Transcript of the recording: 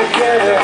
se quede.